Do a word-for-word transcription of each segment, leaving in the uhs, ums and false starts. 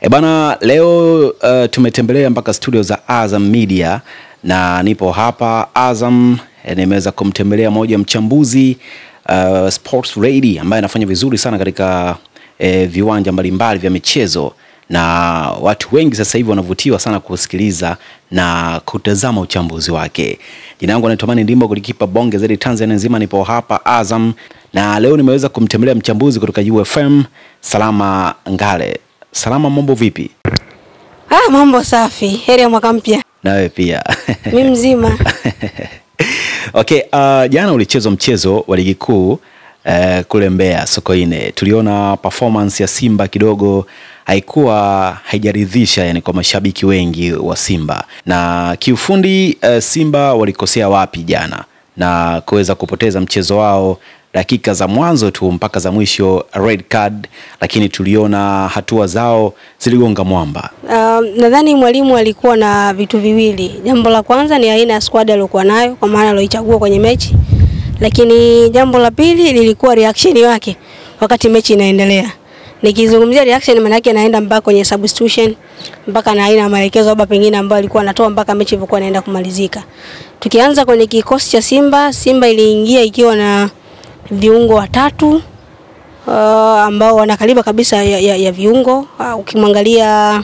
Ebana, leo uh, tumetembelea mpaka studio za Azam Media na nipo hapa Azam, nimeweza kumtembelea moja mchambuzi uh, Sports Ready ambaye anafanya vizuri sana katika eh, viwanja mbalimbali vya michezo, na watu wengi sasa hivi wanavutiwa sana kusikiliza na kutazama uchambuzi wake. Jina langu ni Antoine Ndimba, kulikipa bonge zaidi Tanzania nzima, nipo hapa Azam na leo nimeweza kumtembelea mchambuzi kutoka U F M Salma Ngale. Salama, mambo vipi? Ah, mambo safi. Heri ya mwaka mpya. Na wewe pia. Mimi mzima. Okay, uh, jana ulicheza mchezo wa ligi kuu uh, kule Mbeya Sokoine. Tuliona performance ya Simba kidogo haikuwa haijaridhisha, yani kwa mashabiki wengi wa Simba. Na kiufundi uh, Simba walikosea wapi jana na kuweza kupoteza mchezo wao? Dakika za mwanzo tu mpaka za mwisho red card, lakini tuliona hatua zao ziligonga mwamba. Um, nadhani mwalimu alikuwa na vitu viwili. Jambo la kwanza ni aina ya squad aliyokuwa nayo, kwa maana aliyoichagua kwenye mechi. Lakini jambo la pili lilikuwa reaction yake wakati mechi inaendelea. Nikizungumzia reaction, maana yake anaenda mpaka kwenye substitution, mpaka na aina ya maelekezo au pengine ambayo alikuwa anatoa mpaka mechi ilikuwa inaenda kumalizika. Tukianza kwenye kikosi cha Simba, Simba iliingia ikiwa na viungo watatu uh, ambao wanakaliba kabisa ya, ya, ya viungo. Uh, ukimwangalia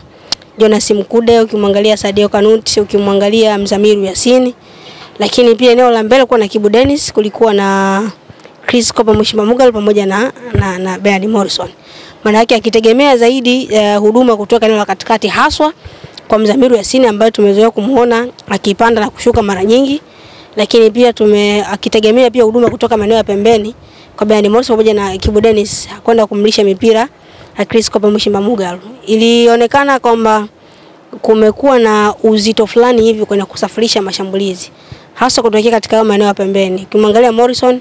Jonas Mkude, ukimwangalia Sadio Kanuti, ukimwangalia Mzamiru Yasini. Lakini pia eneo la mbele kulikuwa na Kibu Dennis, kulikuwa na Chris Kopa Mshimba Mugal pamoja na na, na Bernie Morrison. Maana yake akitegemea zaidi uh, huduma kutoka eneo la katikati, haswa kwa Mzamiru Yasini ambaye tumezoea kumuona akipanda na kushuka mara nyingi. Lakini pia tume akitegemea pia huduma kutoka maeneo ya pembeni kwa Bernie Morrison pamoja na Kibu Dennis kwenda kumlisha mipira na Chris Kopa Mshimba Mugal. Ilionekana kwamba kumekuwa na uzito fulani hivi kwenye kusafirisha mashambulizi, hasa kutoka katika maeneo ya pembeni. Ukimwangalia Morrison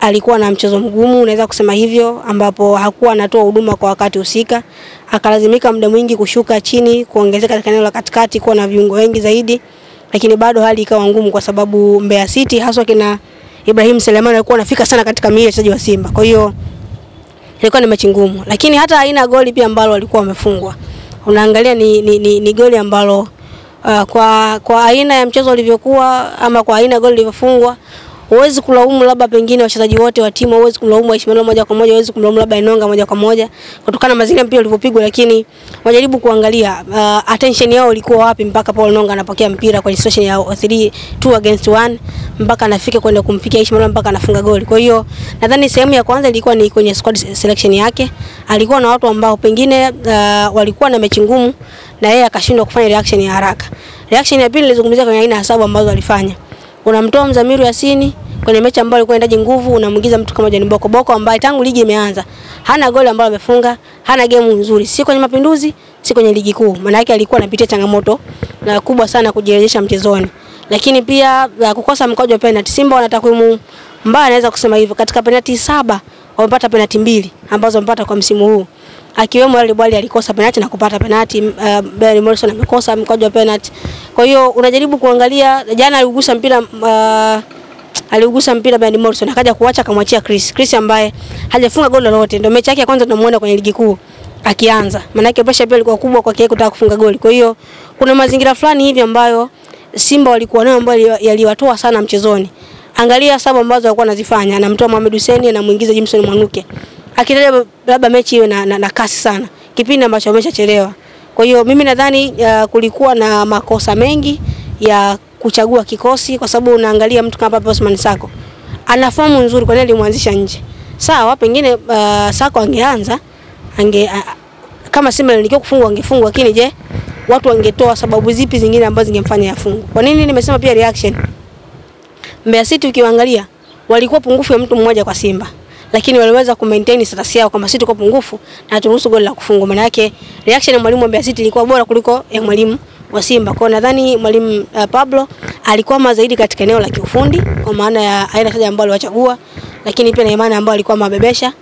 alikuwa na mchezo mgumu, unaweza kusema hivyo, ambapo hakuwa anatoa huduma kwa wakati usika. Akalazimika muda mwingi kushuka chini, kuongezeka katika eneo la katikati, kuwa na viungo wengi zaidi. Lakini bado hali ikawa ngumu kwa sababu Mbeya City haswa kina Ibrahim Suleiman alikuwa anafika sana katika miili ya wachezaji wa Simba. Kwa hiyo ilikuwa ni mechi ngumu. Lakini hata aina goli pia ambalo walikuwa wamefungwa, unaangalia ni ni, ni, ni goli ambalo uh, kwa kwa aina ya mchezo ulivyokuwa ama kwa aina goli lililofungwa, huwezi kulaumu labda pengine wachezaji wote wa timu, huwezi kulaumu Aishmari moja kwa moja, huwezi kumlaumu labda Enonga moja kwa moja kutokana na mazingira mpira yaliyopigwa. Lakini wajaribu kuangalia uh, attention yao ilikuwa wapi mpaka Paulo Enonga anapokea mpira kwa situation ya three two against one mpaka anafika kwenda kumpikia Aishmari mpaka anafunga goli. Kwa hiyo nadhani sehemu ya kwanza ilikuwa ni kwenye squad selection yake. Alikuwa na watu ambao pengine uh, walikuwa na mechi ngumu na yeye akashindwa kufanya reaction ya haraka. Reaction ya pili nilizungumzia kwenye aina ya hesabu ambazo alifanya. Unamtoa Mzamiru Yasini kwenye mechi ambayo alikuwa inahitaji nguvu, unamuingiza mtu kama John Bocco Bocco ambaye tangu ligi imeanza hana goli ambalo amefunga, hana game nzuri, si kwenye mapinduzi, si kwenye ligi kuu. Maana yake alikuwa anapitia changamoto na kubwa sana kujirejesha mchezoni. Lakini pia kukosa mkwaju wa penalty, Simba wana takwimu mbaya, anaweza kusema hivyo. Katika penalty saba wamepata penalty mbili ambazo wamepata kwa msimu huu, akiwemo yale bali alikosa penalty na kupata penalty. Uh, Ben Morrison amekosa mkwaju wa penalty. Kwa hiyo unajaribu kuangalia jana aligusa mpira uh, aligusa mpira Ben Morrison akaja kuacha akamwachia Chris. Chris ambaye hajafunga goli lolote, ndio mechi yake ya kwanza tunamuona kwenye ligi kuu akianza. Maana yake pressure pia ilikuwa kubwa kwa kiasi kutaka kufunga goli. Kwa hiyo kuna mazingira fulani hivi ambayo Simba walikuwa nayo ambayo yaliwatoa sana mchezoni. Angalia sababu ambazo alikuwa anazifanya, anamtoa Mohamed Hussein anamuingiza Jameson Mwanuke. Akitaka labda mechi iwe na, na, na kasi sana, kipindi ambacho ameshachelewa. Kwa hiyo mimi nadhani uh, kulikuwa na makosa mengi ya kuchagua kikosi, kwa sababu unaangalia mtu kama Pablo Osman Sako ana fomu nzuri, kwa nini alimuanzisha nje? Sawa, pengine uh, Sako angeanza ange uh, kama Simba ilikuwa kufungwa angefungwa, lakini je watu wangetoa sababu zipi zingine ambazo zingemfanya yafungu? Kwa nini nimesema pia reaction? Mbeya City ukiangalia walikuwa pungufu ya mtu mmoja kwa Simba, lakini waliweza kumaintain status yao kama sisi tuko pungufu na turuhusu goli la kufunga. Maana yake reaction ya mwalimu wa Mbeya City ilikuwa bora kuliko ya mwalimu wa Simba. Kwa nadhani mwalimu uh, Pablo alikuwa zaidi katika eneo la kiufundi, kwa maana ya aina ya ambayo aliwachagua, lakini pia na imani ambayo alikuwa mabebesha,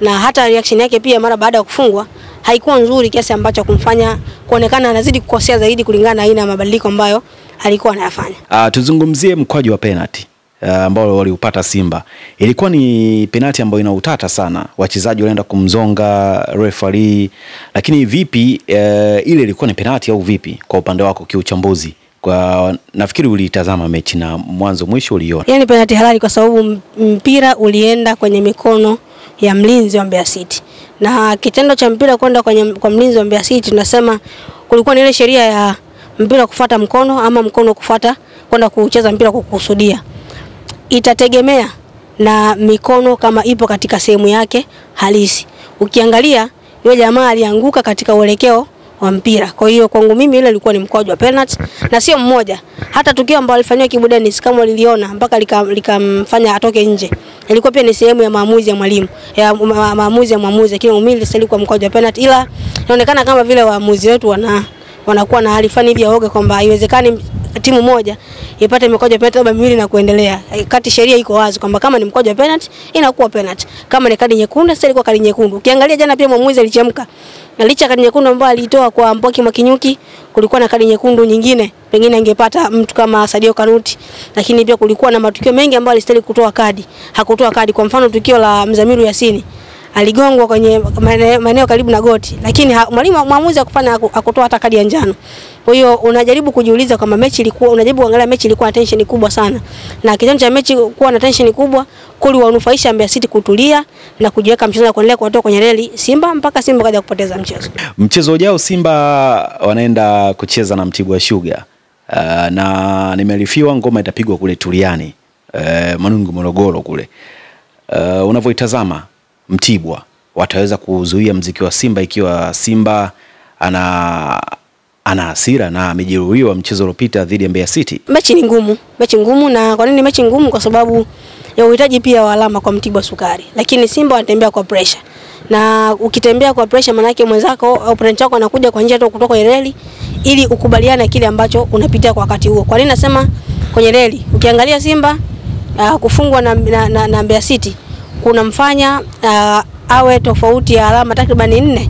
na hata reaction yake pia mara baada ya kufungwa haikuwa nzuri kiasi ambacho kumfanya kuonekana anazidi kukosea zaidi kulingana na aina ya mabadiliko ambayo alikuwa anayafanya. Uh, tuzungumzie mkwaju wa penalty. ambao waliupata Simba. Ilikuwa ni penalti ambayo inautata sana. Wachezaji walienda kumzonga referee. Lakini vipi uh, ile ilikuwa ni penalti au vipi kwa upande wako kiuchambuzi? Kwa nafikiri ulitazama mechi na mwanzo mwisho uliona. Yaani penalti halali kwa sababu mpira ulienda kwenye mikono ya mlinzi wa Mbeya City. Na kitendo cha mpira kwenda kwenye kwa mlinzi wa Mbeya City tunasema kulikuwa ni ile sheria ya mpira kufuata mkono ama mkono kufuata kwenda kucheza mpira kwa kukusudia. Itategemea na mikono kama ipo katika sehemu yake halisi. Ukiangalia yule jamaa alianguka katika uelekeo wa mpira. Kwa hiyo kwangu mimi ile ilikuwa ni mkwaju wa penalty na sio mmoja. Hata tukio ambalo alifanywa kibu Dennis kama uliliona mpaka likamfanya lika atoke nje. Ilikuwa pia ni sehemu ya maamuzi ya mwalimu. Ya maamuzi ya mwamuzi kile umili sasa ilikuwa mkwaju wa penalty, ila inaonekana kama vile waamuzi wetu wana wanakuwa na hali fani hivi ya oga kwamba haiwezekani timu moja ipate mkojo penalty labda miwili na kuendelea. Kati sheria iko wazi kwamba kama ni mkojo penalty inakuwa penalty, kama ni kadi nyekundu sasa ilikuwa kadi nyekundu. Ukiangalia jana pia mwamuzi alichemka na licha kadi nyekundu ambayo alitoa kwa Mboki Mwakinyuki, kulikuwa na kadi nyekundu nyingine pengine angepata mtu kama Sadio Kanuti, lakini pia kulikuwa na matukio mengi ambayo alistahili kutoa kadi, hakutoa kadi. Kwa mfano tukio la Mzamiru Yasini aligongwa kwenye maeneo karibu na goti, lakini mwalimu mwamuzi hakufanya akutoa hata kadi ya njano. Kwa hiyo unajaribu kujiuliza kama mechi ilikuwa, unajaribu kuangalia mechi ilikuwa na tension kubwa sana, na kitendo cha mechi kuwa na tension kubwa kuli wanufaisha Mbeya City kutulia na kujiweka mchezo na kuendelea kutoa kwenye reli Simba mpaka Simba kaja kupoteza mchezo. Mchezo ujao Simba wanaenda kucheza na Mtibwa Sugar, uh, na nimelifiwa ngoma itapigwa kule Tuliani, uh, Manungu Morogoro kule. Uh, unavyoitazama Mtibwa wataweza kuzuia mziki wa Simba ikiwa Simba ana ana hasira na amejeruhiwa mchezo uliopita dhidi ya Mbeya City? Mechi ni ngumu, mechi ngumu. Na kwa nini mechi ngumu? Kwa sababu ya uhitaji pia wa alama kwa Mtibwa Sukari, lakini Simba wanatembea kwa pressure. Na ukitembea kwa pressure maana yake mwenzako au opponent wako anakuja kwa njia tu kutoka kwenye reli ili ukubaliane kile ambacho unapitia kwa wakati huo. Kwa nini nasema kwenye reli? Ukiangalia Simba uh, kufungwa na na, na, na Mbeya City kuna mfanya uh, awe tofauti ya alama takriban nne,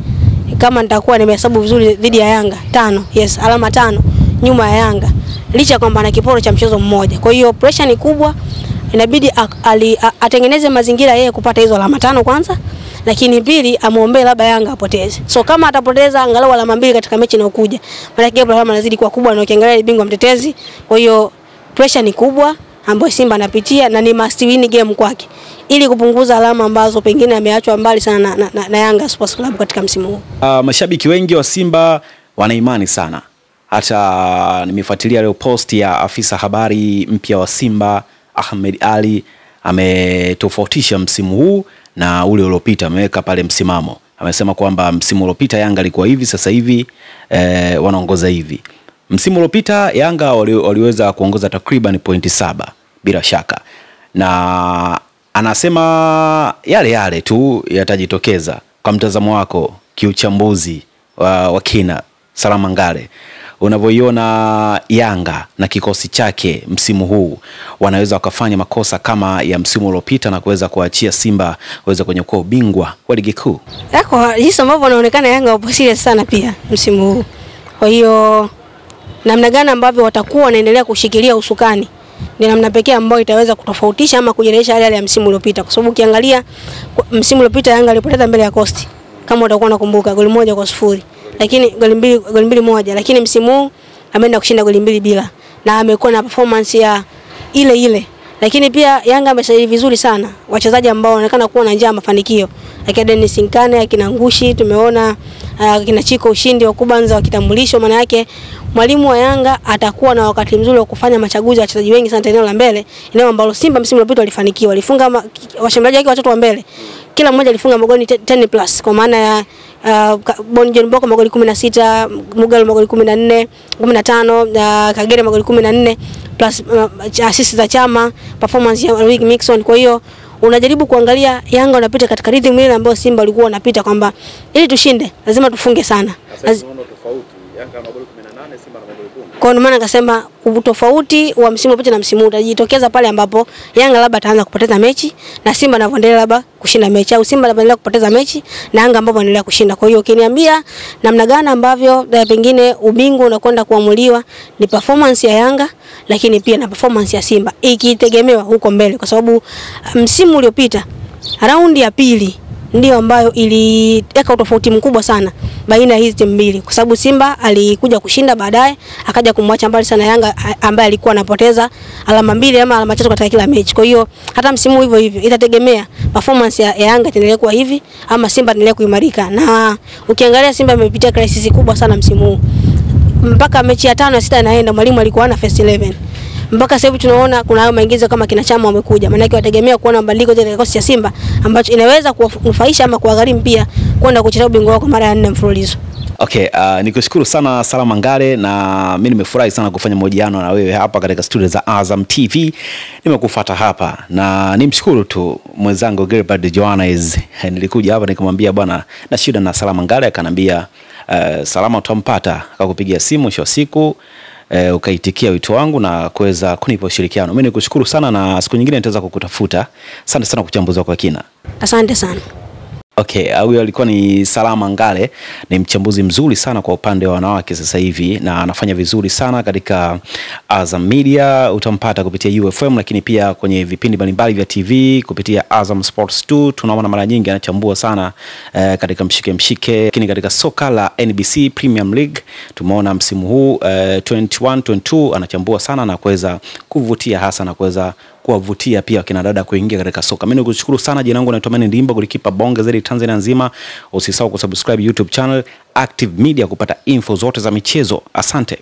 kama nitakuwa nimehesabu vizuri, dhidi ya Yanga tano. Yes, alama tano nyuma ya Yanga, licha kwamba ana kiporo cha mchezo mmoja. Kwa hiyo pressure ni kubwa, inabidi atengeneze mazingira yeye kupata hizo alama tano kwanza, lakini pili amuombe labda Yanga apoteze. So kama atapoteza angalau alama mbili katika mechi inayokuja, maana yake alama inazidi kuwa kubwa na ukiangalia bingwa mtetezi. Kwa hiyo pressure ni kubwa ambayo Simba anapitia na ni must win game kwake ili kupunguza alama ambazo pengine ameachwa mbali sana na, na, na, na Yanga Sports Club katika msimu huu. Uh, mashabiki wengi wa Simba wana imani sana. Hata nimefuatilia leo post ya afisa habari mpya wa Simba Ahmed Ali, ametofautisha msimu huu na ule uliopita, ameweka pale msimamo. Amesema kwamba msimu uliopita Yanga alikuwa hivi, sasa hivi eh, wanaongoza hivi. Msimu uliopita Yanga waliweza kuongoza takriban pointi saba bila shaka. Na anasema yale yale tu yatajitokeza. Kwa mtazamo wako kiuchambuzi wa, wa kina, Salma Ngale, unavyoiona Yanga na kikosi chake msimu huu, wanaweza wakafanya makosa kama ya msimu uliopita na kuweza kuachia Simba waweze kunyakua ubingwa wa ligi kuu? Yako hizo mambo yanaonekana Yanga wapo serious sana pia msimu huu. Kwa hiyo namna gani ambavyo watakuwa wanaendelea kushikilia usukani ni namna pekee ambayo itaweza kutofautisha ama kujirejesha hali ya msimu uliopita, kwa sababu ukiangalia msimu uliopita Yanga alipoteza mbele ya Coast, kama utakuwa nakumbuka, goli moja kwa sifuri, lakini goli mbili goli mbili moja, lakini msimu huu ameenda kushinda goli mbili bila na amekuwa na performance ya ile ile. Lakini pia Yanga amesajili vizuri sana wachezaji ambao wanaonekana kuwa na njia ya mafanikio. Akina Denis Incane, akina Ngushi, tumeona akina Chiko ushindi wa kubanza wa kitambulisho. Maana yake mwalimu wa Yanga atakuwa na wakati mzuri wa kufanya machaguzi ya wachezaji wengi sana eneo la mbele, eneo ambalo Simba msimu uliopita walifanikiwa. Walifunga washambuliaji wake watatu wa mbele, kila mmoja alifunga magoli ten plus, kwa maana ya Uh, John Bocco magoli kumi na sita, Mugal magoli kumi na nne, kumi na tano, uh, Kagere magoli kumi na nne plus uh, assist za Chama, performance ya Rik Mikson. Kwa hiyo unajaribu kuangalia Yanga unapita katika rhythm ile ambayo Simba alikuwa anapita kwamba ili tushinde lazima tufunge sana. Lazima tuone tofauti. Yanga magoli kumi na nane Kwa hiyo maana akasema utofauti wa msimu uliopita na msimu huu utajitokeza pale ambapo Yanga labda ataanza kupoteza mechi na Simba anaendelea labda kushinda mechi, au Simba anaendelea kupoteza mechi na Yanga ambapo anaendelea kushinda. Kwa hiyo ukiniambia namna gani ambavyo pengine ubingwa unakwenda kuamuliwa ni performance ya Yanga lakini pia na performance ya Simba ikitegemewa huko mbele, kwa sababu msimu uliopita raundi ya pili ndio ambayo iliweka utofauti mkubwa sana baina hizi timu mbili, kwa sababu Simba alikuja kushinda baadaye akaja kumwacha mbali sana Yanga ambaye alikuwa anapoteza alama mbili ama alama tatu katika kila mechi. Kwa hiyo hata msimu hivyo hivyo itategemea performance ya, ya Yanga itaendelea kuwa hivi ama Simba itaendelea kuimarika. Na ukiangalia Simba imepitia crisis kubwa sana msimu huu, mpaka mechi ya tano na sita inaenda mwalimu alikuwa na first eleven, mpaka sasa hivi tunaona kuna hayo maingizo kama kina Chama wamekuja, maana yake wategemea kuona mabadiliko katika kikosi cha Simba ambacho inaweza kuwanufaisha ama kuwagharimu pia kwenda kucheza ubingwa wao kwa mara ya nne mfululizo. Okay, uh, nikushukuru sana Salma Ngale, na mimi nimefurahi sana kufanya mahojiano na wewe hapa katika studio za Azam T V. Nimekufuata hapa na nimshukuru tu mwenzangu Gilbert Johannes. Nilikuja hapa nikamwambia bwana na shida na Salma Ngale, akanambia uh, Salama utampata, akakupigia simu mwisho siku. E, ukaitikia wito wangu na kuweza kunipa ushirikiano. Mimi nikushukuru sana na siku nyingine nitaweza kukutafuta. Asante sana kuchambuza kwa kina. Asante sana. Okay, huyo alikuwa ni Salma Ngale, ni mchambuzi mzuri sana kwa upande wa wanawake sasa hivi na anafanya vizuri sana katika Azam Media. Utampata kupitia U F M lakini pia kwenye vipindi mbalimbali vya T V kupitia Azam Sports mbili. Tunaona mara nyingi anachambua sana eh, katika mshike mshike, lakini katika soka la N B C Premier League tumeona msimu huu eh, ishirini na moja ishirini na mbili anachambua sana na kuweza kuvutia hasa na kuweza kuwavutia pia kina dada kuingia katika soka. Mimi nikushukuru sana, jina langu naitwa Mani Ndimba, golikipa bonge zaidi Tanzania nzima. Usisahau kusubscribe YouTube channel Active Media kupata info zote za michezo. Asante.